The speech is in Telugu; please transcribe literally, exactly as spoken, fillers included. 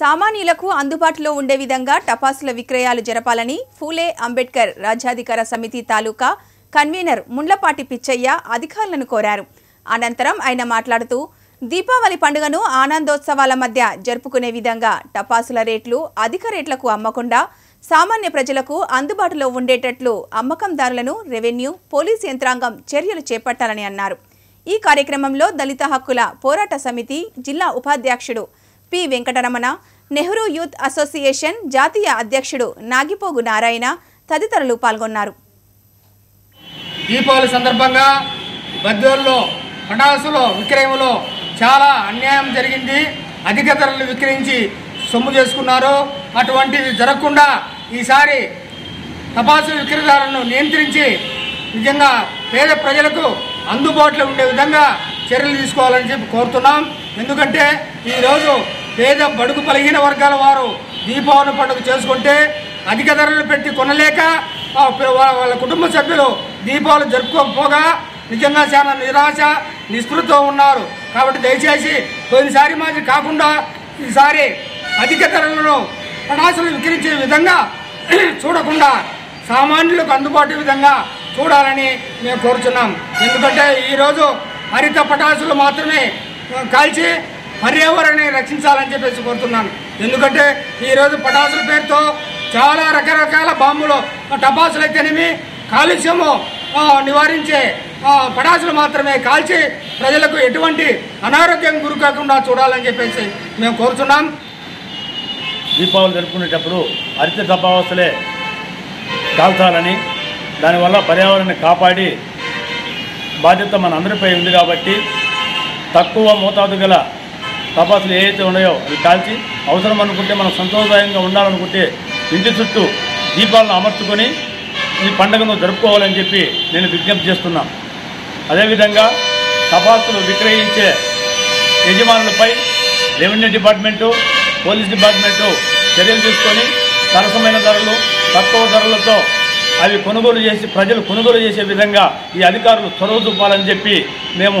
సామాన్యులకు అందుబాటులో ఉండే విధంగా టపాసుల విక్రయాలు జరపాలని ఫూలే అంబేద్కర్ రాజ్యాధికార సమితి తాలూకా కన్వీనర్ ముళ్ళపాటి పిచ్చయ్య అధికారులను కోరారు. అనంతరం ఆయన మాట్లాడుతూ దీపావళి పండుగను ఆనందోత్సవాల మధ్య జరుపుకునే విధంగా టపాసుల రేట్లు అధిక రేట్లకు అమ్మకుండా సామాన్య ప్రజలకు అందుబాటులో ఉండేటట్లు అమ్మకందారులను రెవెన్యూ పోలీస్ యంత్రాంగం చర్యలు చేపట్టాలని అన్నారు. ఈ కార్యక్రమంలో దళిత హక్కుల పోరాట సమితి జిల్లా ఉపాధ్యక్షుడు P Venkataramana, Nehru youth association జాతీయ అధ్యక్షుడు నాగిపోగు నారాయణ తదితరులు పాల్గొన్నారు. దీపావళి సందర్భంగా బద్దోల్లో పటాసులో విక్రయంలో చాలా అన్యాయం జరిగింది. అధిక ధరలు విక్రయించి సొమ్ము చేసుకున్నారు. అటువంటిది జరగకుండా ఈసారి తపాసు విక్రయదారులను నియంత్రించి నిజంగా పేద ప్రజలకు అందుబాటులో ఉండే విధంగా చర్యలు తీసుకోవాలని చెప్పి కోరుతున్నాం. ఎందుకంటే ఈరోజు పేద బడుగు బలహీన వర్గాల వారు దీపావళి పండుగ చేసుకుంటే అధిక ధరలు పెట్టి కొనలేక వాళ్ళ కుటుంబ సభ్యులు దీపావళి జరుపుకోకపోగా నిజంగా చాలా నిరాశ నిస్పృహతో ఉన్నారు. కాబట్టి దయచేసి కొన్నిసారి మాది కాకుండా ఈసారి అధిక ధరలను పటాసులు విక్రయించే విధంగా చూడకుండా సామాన్యులకు అందుబాటు విధంగా చూడాలని మేము కోరుచున్నాం. ఎందుకంటే ఈరోజు హరిత పటాసులు మాత్రమే కాల్చి పర్యావరణాన్ని రక్షించాలని చెప్పేసి కోరుతున్నాను. ఎందుకంటే ఈరోజు పటాసుల పేరుతో చాలా రకరకాల బాంబులు టపాసులు అయితేనేమి కాలుష్యము నివారించే పటాసులు మాత్రమే కాల్చి ప్రజలకు ఎటువంటి అనారోగ్యం గురి కాకుండా చూడాలని చెప్పేసి మేము కోరుతున్నాం. దీపావళి జరుపుకునేటప్పుడు హరిత టపాసులే కాల్చాలని, దానివల్ల పర్యావరణాన్ని కాపాడి బాధ్యత మన అందరిపై ఉంది. కాబట్టి తక్కువ మోతాదు గల టపాసులు ఏవైతే ఉన్నాయో అవి కాల్చి అవసరం అనుకుంటే మనం సంతోషదాయంగా ఉండాలనుకుంటే ఇంటి చుట్టూ దీపాలను అమర్చుకొని ఈ పండుగను జరుపుకోవాలని చెప్పి నేను విజ్ఞప్తి చేస్తున్నాను. అదేవిధంగా టపాసులు విక్రయించే యజమానులపై రెవెన్యూ డిపార్ట్మెంటు, పోలీస్ డిపార్ట్మెంటు చర్యలు తీసుకొని సరసమైన ధరలు, తక్కువ ధరలతో అవి కొనుగోలు చేసి ప్రజలు కొనుగోలు చేసే విధంగా ఈ అధికారులు చొరవ చూపాలని చెప్పి మేము